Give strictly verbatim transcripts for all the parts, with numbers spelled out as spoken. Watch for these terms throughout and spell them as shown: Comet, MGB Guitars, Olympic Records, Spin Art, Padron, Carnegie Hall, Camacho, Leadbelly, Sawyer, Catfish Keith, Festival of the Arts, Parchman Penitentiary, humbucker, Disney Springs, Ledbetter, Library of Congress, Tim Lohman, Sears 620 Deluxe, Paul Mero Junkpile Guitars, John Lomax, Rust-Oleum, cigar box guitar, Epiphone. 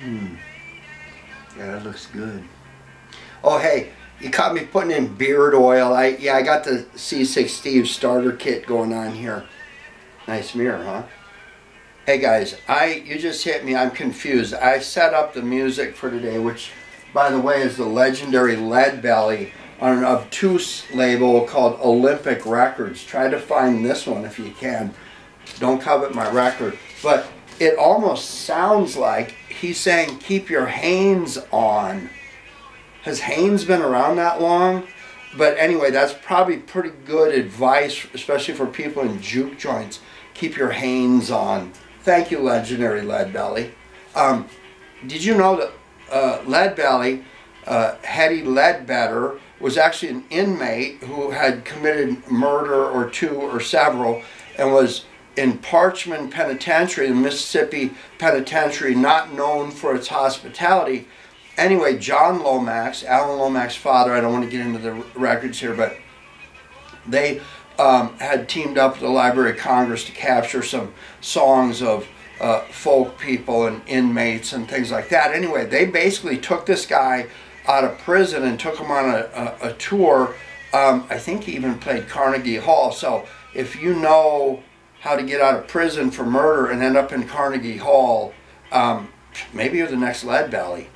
Hmm. Yeah, that looks good. Oh, hey, you caught me putting in beard oil. I yeah, I got the C six Steve starter kit going on here. Nice mirror, huh? Hey guys, I you just hit me. I'm confused. I set up the music for today, which, by the way, is the legendary Leadbelly on an obtuse label called Olympic Records. Try to find this one if you can. Don't covet my record, but it almost sounds like he's saying keep your Haynes on. Has Haynes been around that long? But anyway, that's probably pretty good advice, especially for people in juke joints. Keep your Haynes on. Thank you, legendary Leadbelly. Um, did you know that uh, Leadbelly, uh, Hetty Ledbetter, was actually an inmate who had committed murder or two or several and was in Parchman Penitentiary, the Mississippi Penitentiary, not known for its hospitality. Anyway, John Lomax, Alan Lomax's father, I don't want to get into the records here, but they um, had teamed up with the Library of Congress to capture some songs of uh, folk people and inmates and things like that. Anyway, they basically took this guy out of prison and took him on a, a, a tour. Um, I think he even played Carnegie Hall. So if you know how to get out of prison for murder and end up in Carnegie Hall, um, maybe you're the next Leadbelly.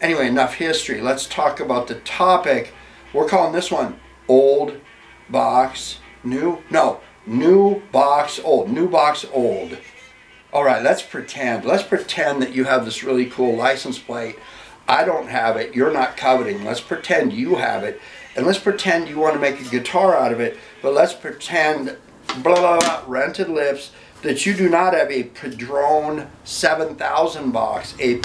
Anyway, enough history. Let's talk about the topic. We're calling this one Old Box New. No, New Box Old. New Box Old. All right, let's pretend. Let's pretend that you have this really cool license plate. I don't have it. You're not coveting. Let's pretend you have it. And let's pretend you want to make a guitar out of it. But let's pretend, blah, blah, blah, rented lips, that you do not have a Padron seven thousand box. A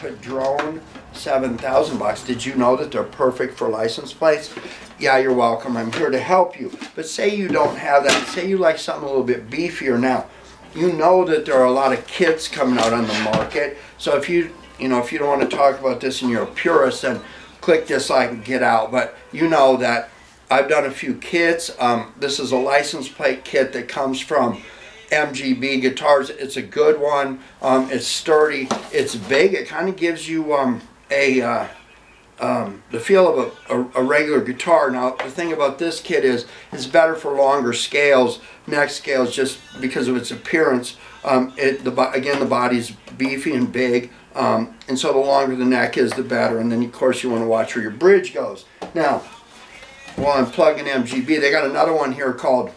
Padron seven thousand box. Did you know that they're perfect for license plates? Yeah, you're welcome. I'm here to help you. But say you don't have that. Say you like something a little bit beefier now. You know that there are a lot of kits coming out on the market. So if you You know, if you don't want to talk about this and you're a purist, then click dislike and get out. But you know that I've done a few kits. Um, this is a license plate kit that comes from M G B Guitars. It's a good one. Um, it's sturdy. It's big. It kind of gives you um, a uh, um, the feel of a, a, a regular guitar. Now, the thing about this kit is it's better for longer scales, neck scales, just because of its appearance. Um, it the again, the body's beefy and big. Um, and so the longer the neck is, the better. And then, of course, you want to watch where your bridge goes. Now, while I'm plugging M G B, they got another one here called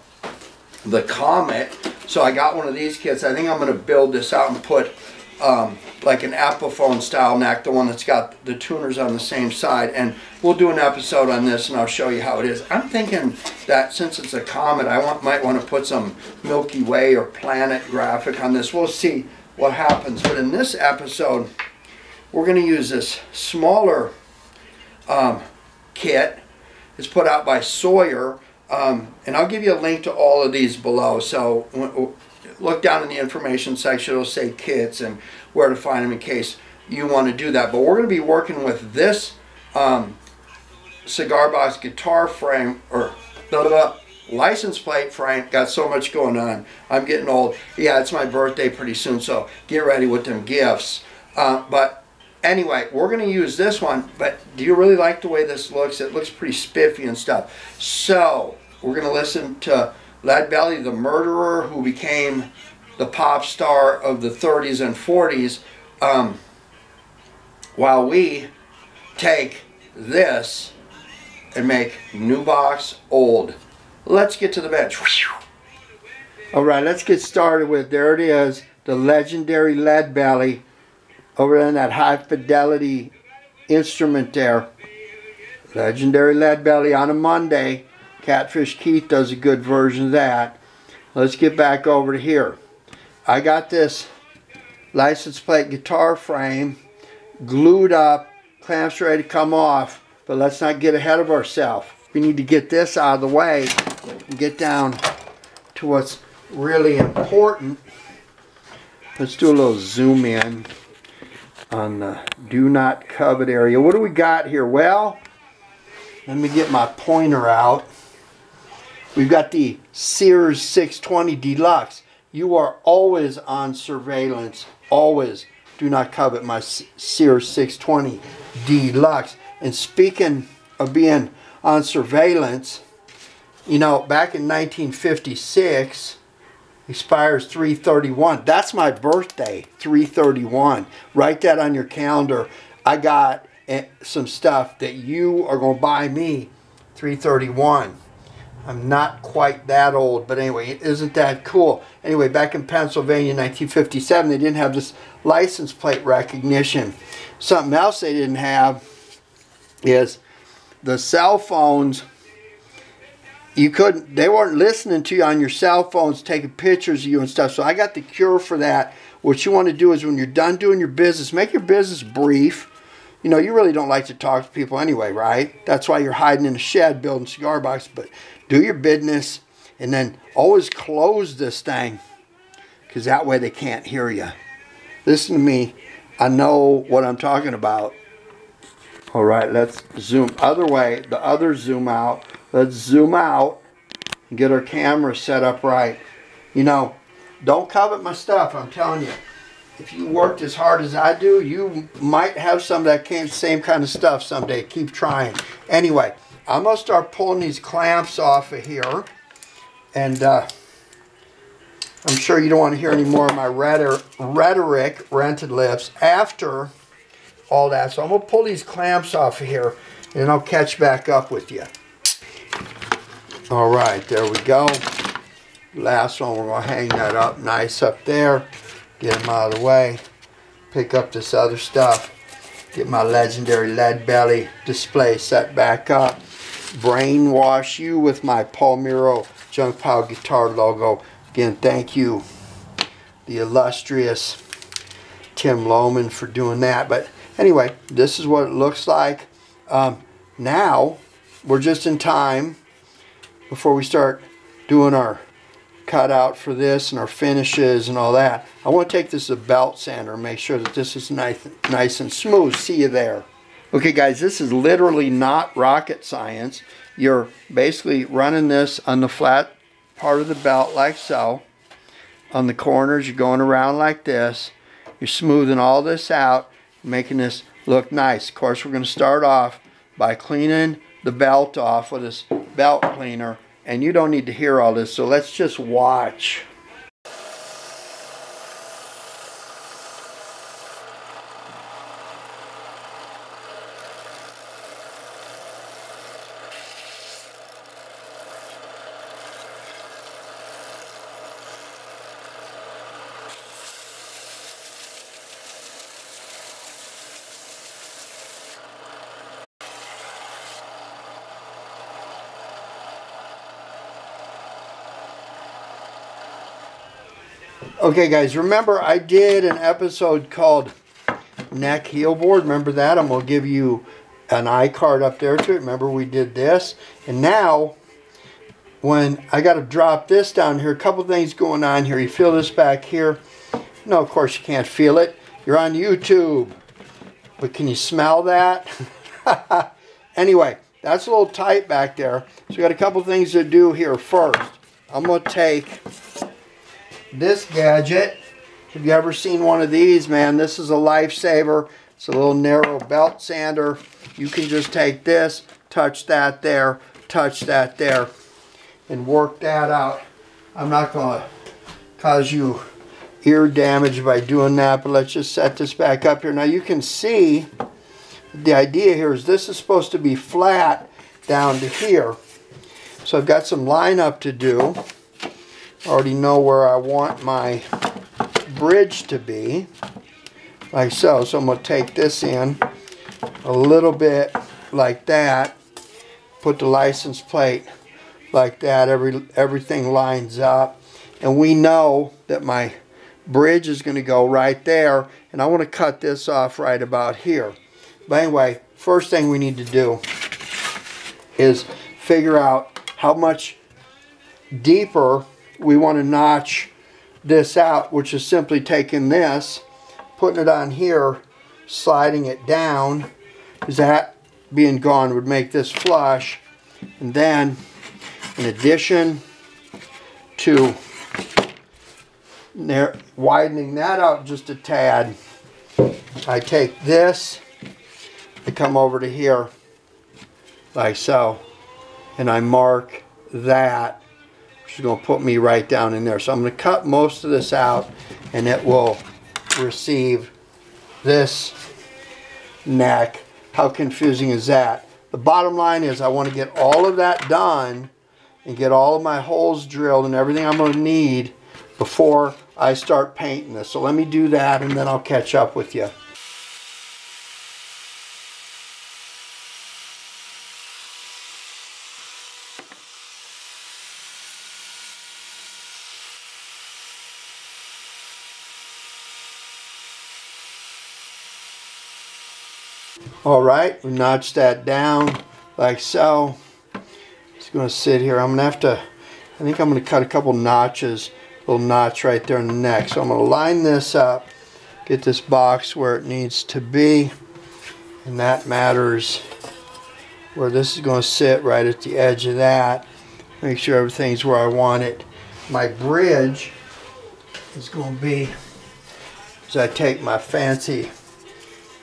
the Comet. So I got one of these kits. I think I'm going to build this out and put um, like an Epiphone style neck, the one that's got the tuners on the same side. And we'll do an episode on this, and I'll show you how it is. I'm thinking that since it's a Comet, I want, might want to put some Milky Way or planet graphic on this. We'll see what happens. But in this episode, we're going to use this smaller um, kit. It's put out by Sawyer, um, and I'll give you a link to all of these below. So look down in the information section. It'll say kits and where to find them in case you want to do that. But we're going to be working with this um, cigar box guitar frame, or blah, blah, blah, license plate frame. Got so much going on. I'm getting old. Yeah, it's my birthday pretty soon, so get ready with them gifts. Uh, but anyway, we're going to use this one. But do you really like the way this looks? It looks pretty spiffy and stuff. So we're going to listen to Leadbelly, the murderer who became the pop star of the thirties and forties, um, while we take this and make New Box Old. Let's get to the bench. All right, let's get started with, there it is, the legendary Leadbelly over in that high fidelity instrument there. Legendary Leadbelly on a Monday. Catfish Keith does a good version of that. Let's get back over to here. I got this license plate guitar frame glued up, clamps ready to come off, but let's not get ahead of ourselves. We need to get this out of the way and get down to what's really important. Let's do a little zoom in on the do not covet area. What do we got here? Well, let me get my pointer out. We've got the Sears six twenty Deluxe. You are always on surveillance. Always. do not covet my Sears six twenty Deluxe. And speaking of being on surveillance, you know, back in nineteen fifty-six, expires three thirty-one. That's my birthday, three thirty-one. Write that on your calendar. I got some stuff that you are going to buy me, three thirty-one. I'm not quite that old, but anyway, isn't that cool? Anyway, back in Pennsylvania in nineteen fifty-seven, they didn't have this license plate recognition. Something else they didn't have is the cell phones. You couldn't, they weren't listening to you on your cell phones, taking pictures of you and stuff. So I got the cure for that. What you want to do is when you're done doing your business, make your business brief. You know, you really don't like to talk to people anyway, right? That's why you're hiding in a shed building cigar boxes. But do your business and then always close this thing, because that way they can't hear you. Listen to me. I know what I'm talking about. All right, let's zoom other way. The other zoom out. Let's zoom out and get our camera set up right. You know, don't covet my stuff, I'm telling you. If you worked as hard as I do, you might have some of that same kind of stuff someday. Keep trying. Anyway, I'm going to start pulling these clamps off of here. And uh, I'm sure you don't want to hear any more of my rhetoric, rented lips, after all that. So I'm going to pull these clamps off of here, and I'll catch back up with you. All right, there we go. Last one, we're going to hang that up nice up there. Get them out of the way. Pick up this other stuff. Get my legendary Leadbelly display set back up. Brainwash you with my Paul Mero Junkpile Guitar logo. Again, thank you, the illustrious Tim Lohman, for doing that. But anyway, this is what it looks like. Um, now, we're just in time before we start doing our cutout for this and our finishes and all that. I want to take this as a belt sander and make sure that this is nice, nice and smooth. See you there. Okay, guys, this is literally not rocket science. You're basically running this on the flat part of the belt like so. On the corners, you're going around like this. You're smoothing all this out, making this look nice. Of course, we're going to start off by cleaning the belt off with this belt cleaner, and you don't need to hear all this, so let's just watch. Okay, guys, remember I did an episode called Neck Heel Board. Remember that? I'm going to give you an iCard up there to it. Remember we did this. And now, when I got to drop this down here, a couple things going on here. You feel this back here? No, of course you can't feel it. You're on YouTube. But can you smell that? Anyway, that's a little tight back there. So we got a couple things to do here first. I'm going to take this gadget. Have you ever seen one of these, man? This is a lifesaver. It's a little narrow belt sander. You can just take this, touch that there, touch that there, and work that out. I'm not going to cause you ear damage by doing that, but let's just set this back up here. Now you can see the idea here is this is supposed to be flat down to here. So I've got some lineup to do. Already know where I want my bridge to be, like so. So I'm going to take this in a little bit like that, put the license plate like that, every everything lines up, and we know that my bridge is going to go right there, and I want to cut this off right about here. But anyway, first thing we need to do is figure out how much deeper we want to notch this out, which is simply taking this, putting it on here, sliding it down, because that being gone would make this flush. And then, in addition to widening that out just a tad, I take this, I come over to here like so, and I mark that, which is going to put me right down in there. So I'm going to cut most of this out, and it will receive this neck. How confusing is that? The bottom line is I want to get all of that done and get all of my holes drilled and everything I'm going to need before I start painting this. So let me do that, and then I'll catch up with you. All right, we notched that down like so. It's going to sit here. I'm going to have to, I think I'm going to cut a couple notches, a little notch right there in the neck. So I'm going to line this up, get this box where it needs to be, and that matters where this is going to sit right at the edge of that. Make sure everything's where I want it. My bridge is going to be, as I take my fancy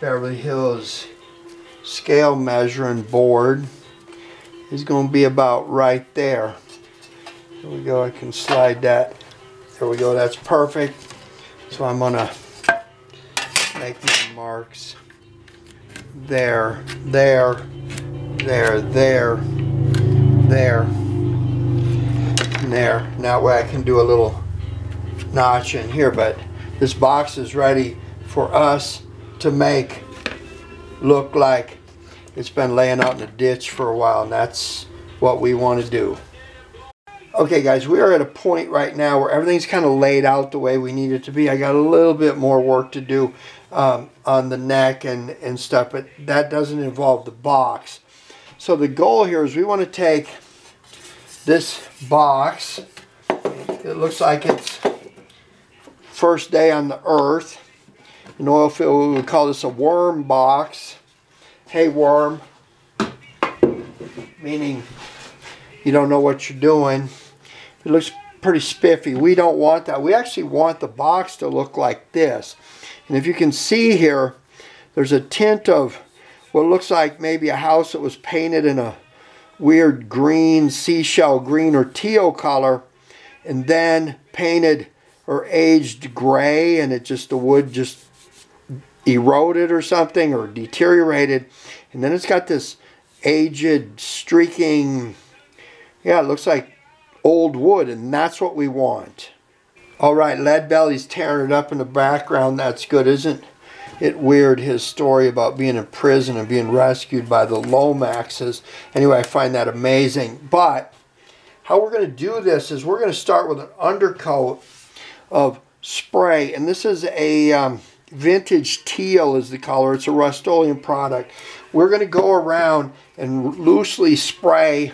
Beverly Hills scale measuring board, is going to be about right there. There we go, I can slide that. There we go, that's perfect. So I'm going to make my marks there, there, there, there, there, and there. And that way I can do a little notch in here, but this box is ready for us to make look like it's been laying out in a ditch for a while, and that's what we want to do. Okay guys, we are at a point right now where everything's kind of laid out the way we need it to be. I got a little bit more work to do um, on the neck and, and stuff, but that doesn't involve the box. So the goal here is we want to take this box. It looks like it's first day on the earth. In oil field, we would call this a worm box. Hey worm, meaning you don't know what you're doing. It looks pretty spiffy. We don't want that. We actually want the box to look like this. And if you can see here, there's a tint of what looks like maybe a house that was painted in a weird green, seashell green or teal color, and then painted or aged gray, and it just, the wood just eroded or something or deteriorated, and then it's got this aged streaking, yeah, it looks like old wood, and that's what we want. All right, Leadbelly's tearing it up in the background. That's good. Isn't it weird, his story about being in prison and being rescued by the Lomaxes? Anyway, I find that amazing. But how we're going to do this is we're going to start with an undercoat of spray, and this is a um, vintage teal is the color. It's a Rust-Oleum product. We're going to go around and loosely spray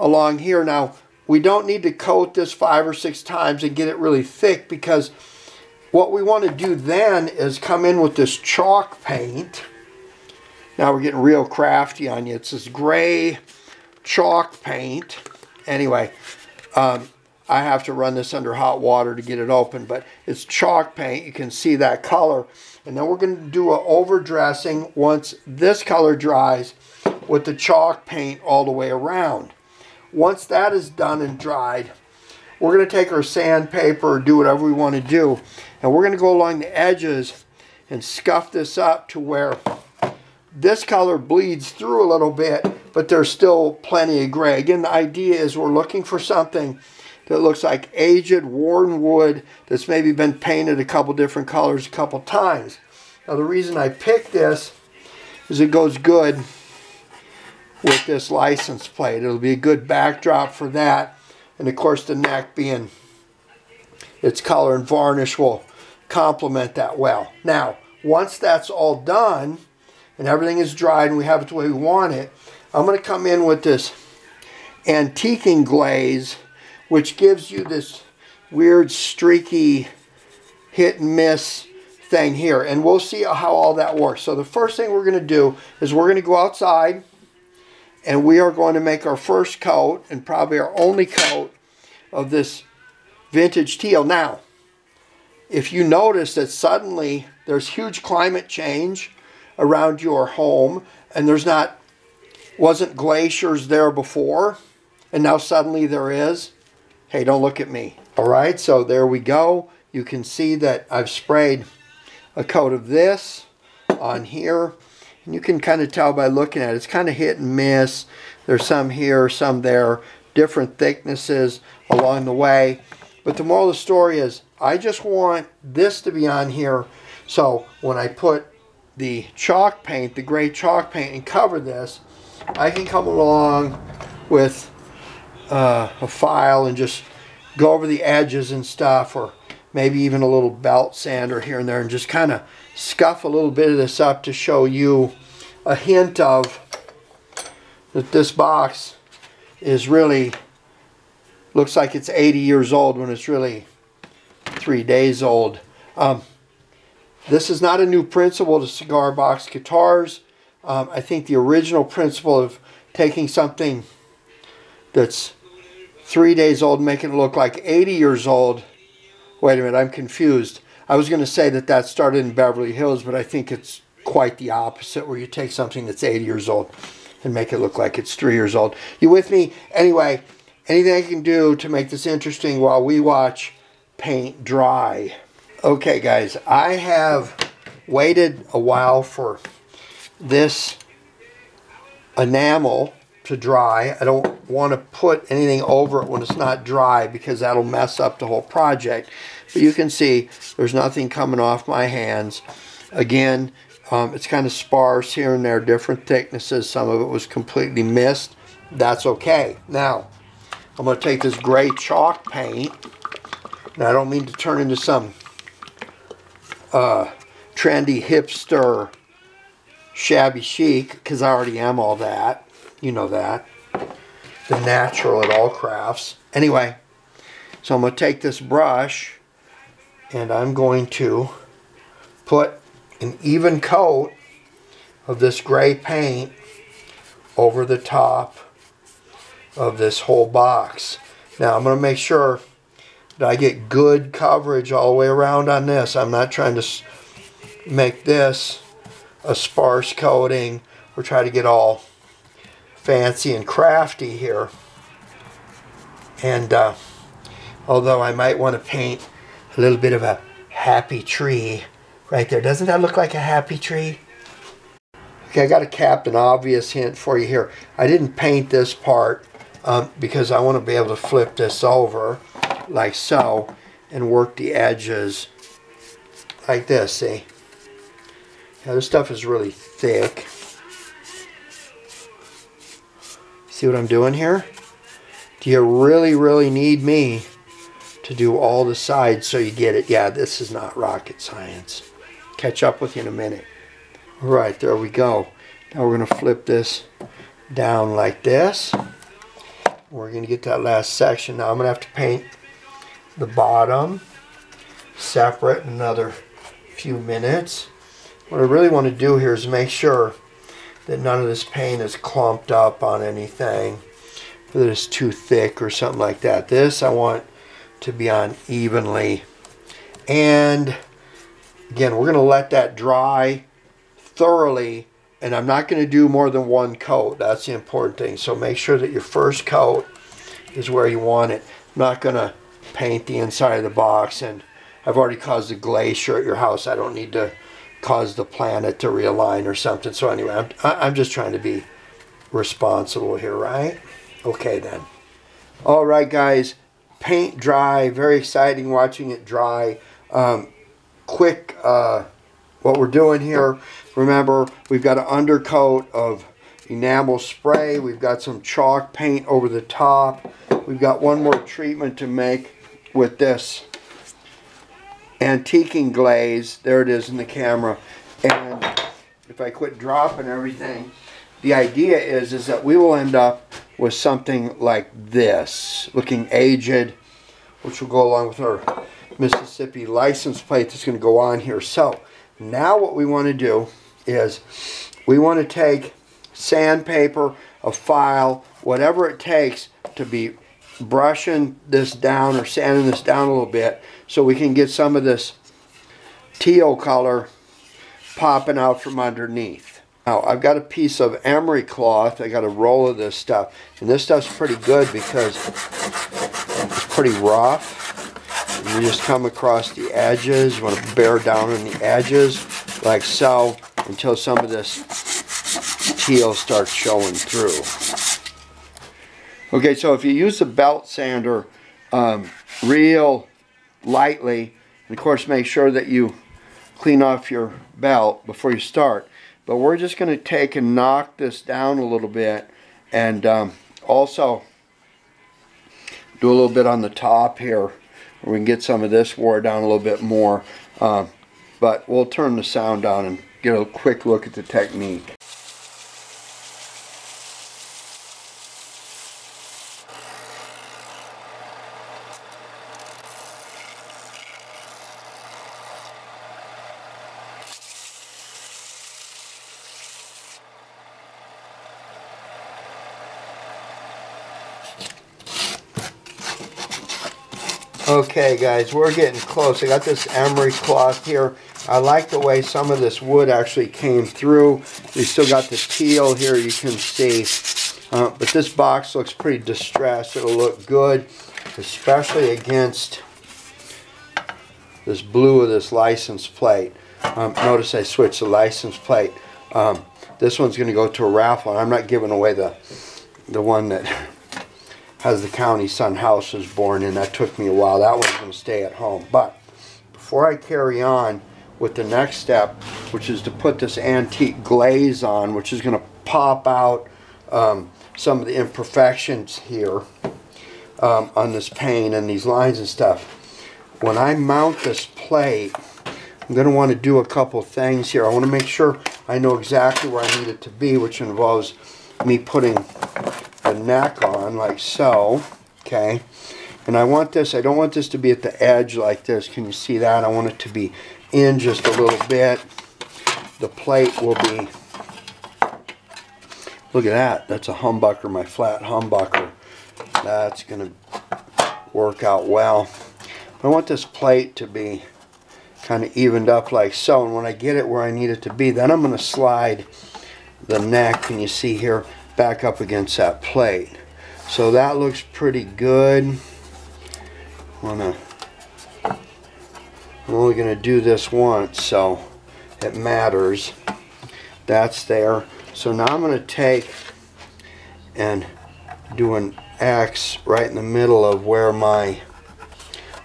along here. Now, we don't need to coat this five or six times and get it really thick, because what we want to do then is come in with this chalk paint. Now we're getting real crafty on you. It's this gray chalk paint. Anyway, um, I have to run this under hot water to get it open, but it's chalk paint. You can see that color. And then we're going to do an overdressing once this color dries with the chalk paint all the way around. Once that is done and dried, we're going to take our sandpaper or do whatever we want to do, and we're going to go along the edges and scuff this up to where this color bleeds through a little bit, but there's still plenty of gray. Again, the idea is we're looking for something that looks like aged, worn wood that's maybe been painted a couple different colors a couple times. Now the reason I picked this is it goes good with this license plate. It'll be a good backdrop for that. And of course the neck, being its color and varnish, will complement that well. Now, once that's all done and everything is dried and we have it the way we want it, I'm gonna come in with this antiquing glaze, which gives you this weird streaky hit and miss thing here. And we'll see how all that works. So the first thing we're going to do is we're going to go outside and we are going to make our first coat, and probably our only coat, of this vintage teal. Now, if you notice that suddenly there's huge climate change around your home, and there's not, wasn't glaciers there before, and now suddenly there is, hey, don't look at me. All right, so there we go. You can see that I've sprayed a coat of this on here, and you can kind of tell by looking at it, it's kind of hit and miss. There's some here, some there, different thicknesses along the way. But the moral of the story is, I just want this to be on here, so when I put the chalk paint, the gray chalk paint, and cover this, I can come along with uh, a file and just go over the edges and stuff, or maybe even a little belt sander here and there, and just kind of scuff a little bit of this up to show you a hint of that this box is really, looks like it's eighty years old when it's really three days old. Um, This is not a new principle to cigar box guitars. Um, I think the original principle of taking something that's three days old and making it look like eighty years old. Wait a minute, I'm confused. I was going to say that that started in Beverly Hills, but I think it's quite the opposite, where you take something that's eighty years old and make it look like it's three years old. You with me? Anyway, anything I can do to make this interesting while we watch paint dry. Okay guys, I have waited a while for this enamel to dry. I don't want to put anything over it when it's not dry, because that'll mess up the whole project. But you can see there's nothing coming off my hands. Again, um, it's kind of sparse here and there, different thicknesses. Some of it was completely missed. That's okay. Now, I'm going to take this gray chalk paint. Now, I don't mean to turn into some Uh, trendy hipster shabby chic, because I already am all that. You know that. The natural at all crafts. Anyway, so I'm going to take this brush and I'm going to put an even coat of this gray paint over the top of this whole box. Now I'm going to make sure I get good coverage all the way around on this. I'm not trying to make this a sparse coating or try to get all fancy and crafty here. And uh, although I might want to paint a little bit of a happy tree right there. Doesn't that look like a happy tree? Okay, I got to cap an obvious hint for you here. I didn't paint this part um, because I want to be able to flip this over, like so, and work the edges like this. See, now this stuff is really thick. See what I'm doing here? Do you really really need me to do all the sides so you get it? Yeah, this is not rocket science. Catch up with you in a minute. All right, there we go. Now we're going to flip this down like this. We're going to get that last section. Now I'm going to have to paint the bottom separate in another few minutes. What I really want to do here is make sure that none of this paint is clumped up on anything, that it's too thick or something like that. This I want to be on evenly, and again we're going to let that dry thoroughly, and I'm not going to do more than one coat. That's the important thing. So make sure that your first coat is where you want it. I'm not going to paint the inside of the box, and I've already caused a glacier at your house. I don't need to cause the planet to realign or something. So anyway, I'm, I'm just trying to be responsible here, right? Okay then. All right guys, paint dry. Very exciting watching it dry. Um, quick, uh, what we're doing here, remember, we've got an undercoat of enamel spray. We've got some chalk paint over the top. We've got one more treatment to make with this antiquing glaze. There it is in the camera. And if I quit dropping everything, the idea is, is that we will end up with something like this, looking aged, which will go along with our Mississippi license plate that's going to go on here. So now what we want to do is we want to take sandpaper, a file, whatever it takes to be brushing this down or sanding this down a little bit so we can get some of this teal color popping out from underneath. Now I've got a piece of emery cloth. I got a roll of this stuff, and this stuff's pretty good because it's pretty rough. You just come across the edges. You want to bear down on the edges like so until some of this teal starts showing through. Okay, so if you use the belt sander um, real lightly, and of course make sure that you clean off your belt before you start, but we're just going to take and knock this down a little bit, and um, also do a little bit on the top here. We can get some of this wore down a little bit more, um, but we'll turn the sound on and get a quick look at the technique. Okay guys, we're getting close. I got this emery cloth here. I like the way some of this wood actually came through. We still got the teal here, you can see. Uh, but this box looks pretty distressed. It'll look good, especially against this blue of this license plate. Um, notice I switched the license plate. Um, this one's going to go to a raffle, and I'm not giving away the, the one that... as the county son house was born, and that took me a while. That one's going to stay at home. But before I carry on with the next step, which is to put this antique glaze on, which is going to pop out um, some of the imperfections here um, on this pane and these lines and stuff. When I mount this plate, I'm going to want to do a couple things here. I want to make sure I know exactly where I need it to be, which involves me putting the neck on like so, okay, and I want this, I don't want this to be at the edge like this, can you see that? I want it to be in just a little bit. The plate will be, look at that, that's a humbucker, my flat humbucker, that's going to work out well. I want this plate to be kind of evened up like so, and when I get it where I need it to be, then I'm going to slide the neck, can you see here, back up against that plate. So that looks pretty good. Wanna, I'm only going to do this once, so it matters. That's there. So now I'm going to take and do an X right in the middle of where my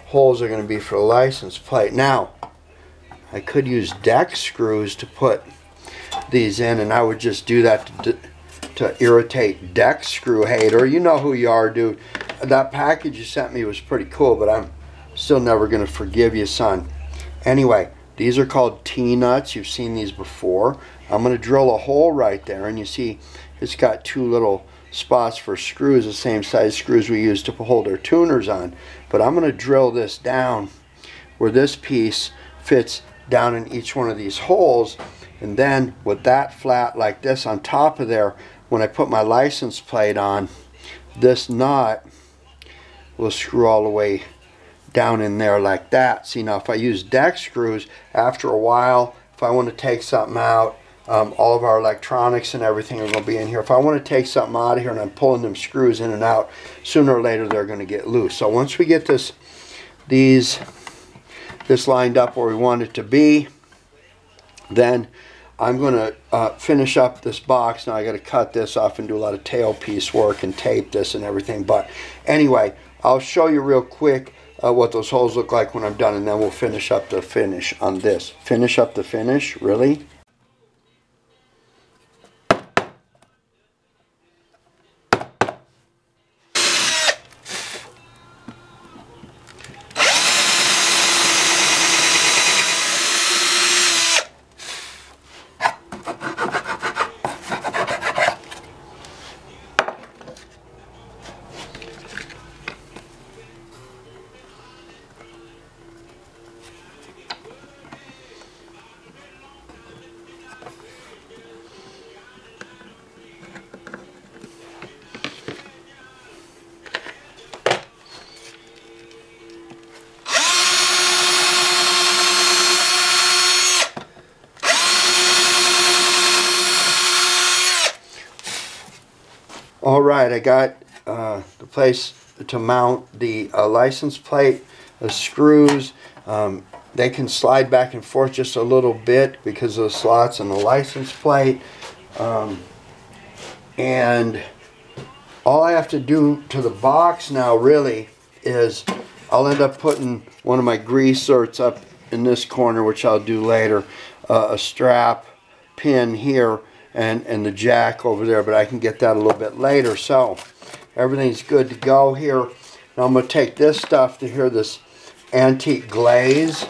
holes are going to be for the license plate. Now, I could use deck screws to put these in, and I would just do that to to irritate deck screw hater. You know who you are, dude. That package you sent me was pretty cool, but I'm still never going to forgive you, son. Anyway, these are called T-nuts. You've seen these before. I'm going to drill a hole right there, and you see it's got two little spots for screws, the same size screws we use to hold our tuners on. But I'm going to drill this down where this piece fits down in each one of these holes, and then with that flat like this on top of there, when I put my license plate on, this nut will screw all the way down in there like that. See, now if I use deck screws, after a while, if I want to take something out, um, all of our electronics and everything are going to be in here. If I want to take something out of here and I'm pulling them screws in and out, sooner or later they're going to get loose. So once we get this, these, this lined up where we want it to be, then I'm going to uh, finish up this box. Now I got to cut this off and do a lot of tailpiece work and tape this and everything. But anyway, I'll show you real quick uh, what those holes look like when I'm done, and then we'll finish up the finish on this. Finish up the finish, really? All right, I got uh, the place to mount the uh, license plate, the screws. Um, they can slide back and forth just a little bit because of the slots on the license plate. Um, and all I have to do to the box now really is I'll end up putting one of my grease certs up in this corner, which I'll do later, uh, a strap pin here, and, and the jack over there, but I can get that a little bit later. So everything's good to go here. Now I'm going to take this stuff to here, this antique glaze,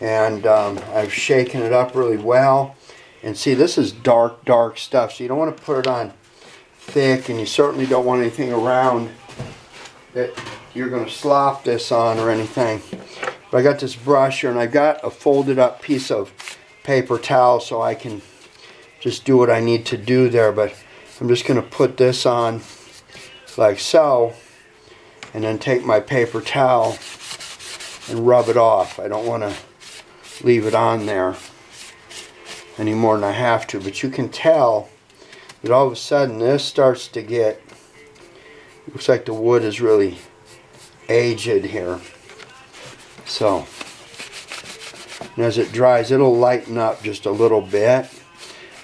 and um, I've shaken it up really well. And see, this is dark, dark stuff, so you don't want to put it on thick, and you certainly don't want anything around that you're going to slop this on or anything. But I got this brush here, and I got a folded up piece of paper towel so I can just do what I need to do there, but I'm just going to put this on like so, and then take my paper towel and rub it off. I don't want to leave it on there any more than I have to, but you can tell that all of a sudden this starts to get, looks like the wood is really aged here. So, and as it dries, it'll lighten up just a little bit.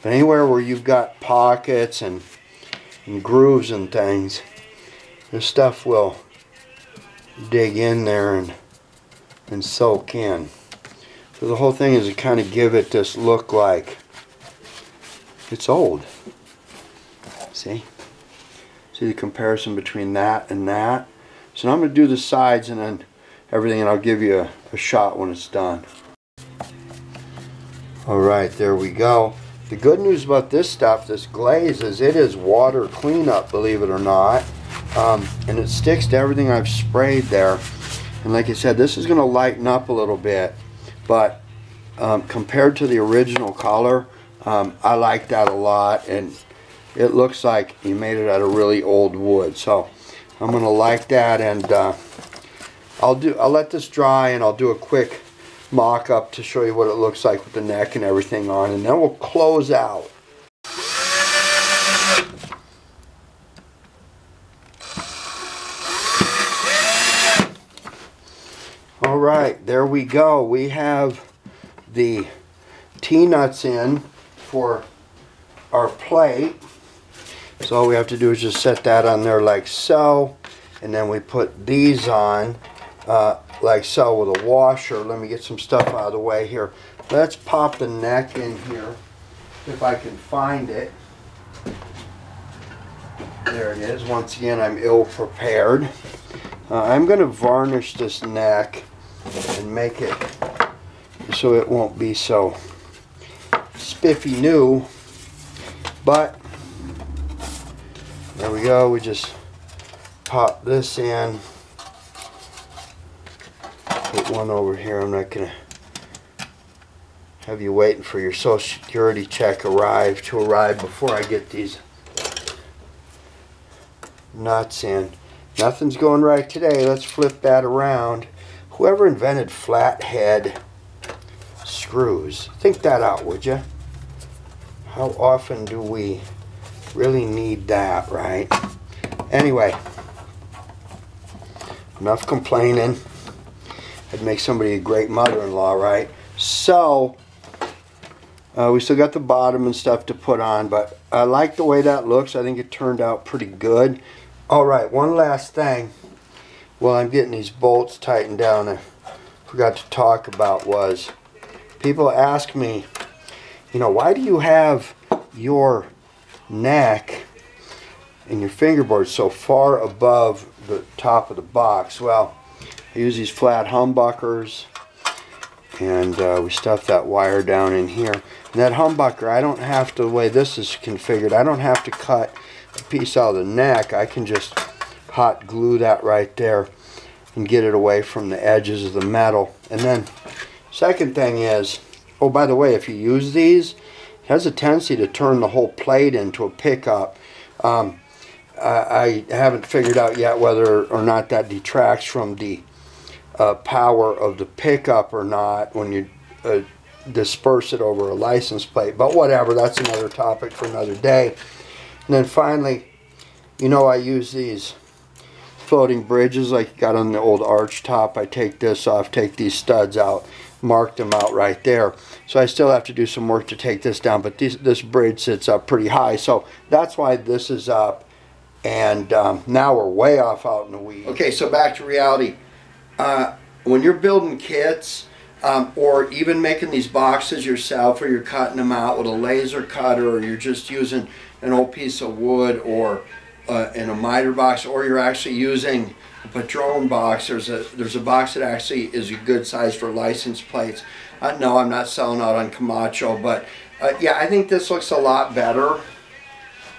But anywhere where you've got pockets and, and grooves and things, this stuff will dig in there and, and soak in. So the whole thing is to kind of give it this look like it's old. See? See the comparison between that and that? So now I'm going to do the sides and then everything, and I'll give you a, a shot when it's done. Alright, there we go. The good news about this stuff, this glaze, is it is water cleanup, believe it or not. Um, and it sticks to everything I've sprayed there. And like I said, this is going to lighten up a little bit. But um, compared to the original color, um, I like that a lot. And it looks like you made it out of really old wood. So I'm going to like that. And uh, I'll, do, I'll let this dry, and I'll do a quick mock-up to show you what it looks like with the neck and everything on, and then we'll close out. All right, there we go. We have the T-nuts in for our plate, so all we have to do is just set that on there like so, and then we put these on uh, like so with a washer. Let me get some stuff out of the way here. Let's pop the neck in here if I can find it. There it is. Once again, I'm ill prepared. Uh, I'm going to varnish this neck and make it so it won't be so spiffy new. But there we go. We just pop this in. Put one over here. I'm not going to have you waiting for your Social Security check arrive to arrive before I get these nuts in. Nothing's going right today. Let's flip that around. Whoever invented flathead screws, think that out, would you? How often do we really need that, right? Anyway, enough complaining. I'd make somebody a great mother-in-law, right? So, uh, we still got the bottom and stuff to put on, but I like the way that looks. I think it turned out pretty good. All right, one last thing. While I'm getting these bolts tightened down, I forgot to talk about was, people ask me, you know, why do you have your neck and your fingerboard so far above the top of the box? Well, I use these flat humbuckers, and uh, we stuff that wire down in here. And that humbucker, I don't have to, the way this is configured, I don't have to cut a piece out of the neck. I can just hot glue that right there and get it away from the edges of the metal. And then, second thing is, oh, by the way, if you use these, it has a tendency to turn the whole plate into a pickup. Um, I, I haven't figured out yet whether or not that detracts from the Uh, power of the pickup or not when you uh, disperse it over a license plate, but whatever, that's another topic for another day. And then finally, You know, I use these floating bridges like you got on the old arch top. I take this off, take these studs out, mark them out right there. So I still have to do some work to take this down, but this, this bridge sits up pretty high. So that's why this is up. And um, now we're way off out in the weeds. Okay, so back to reality. Uh, when you're building kits, um, or even making these boxes yourself, or you're cutting them out with a laser cutter, or you're just using an old piece of wood, or uh, in a miter box, or you're actually using a Padron box. There's a there's a box that actually is a good size for license plates. Uh, no, I'm not selling out on Camacho, but uh, yeah, I think this looks a lot better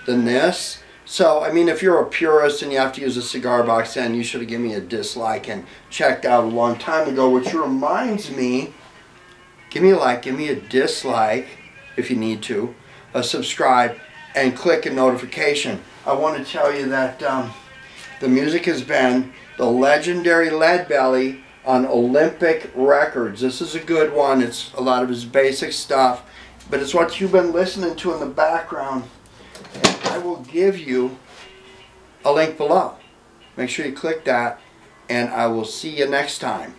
than this. So, I mean, if you're a purist and you have to use a cigar box, then you should have given me a dislike and checked out a long time ago, which reminds me, give me a like, give me a dislike, if you need to, a subscribe, and click a notification. I want to tell you that um, the music has been the legendary Leadbelly on Olympic Records. This is a good one. It's a lot of his basic stuff, but it's what you've been listening to in the background. And I will give you a link below. Make sure you click that, and I will see you next time.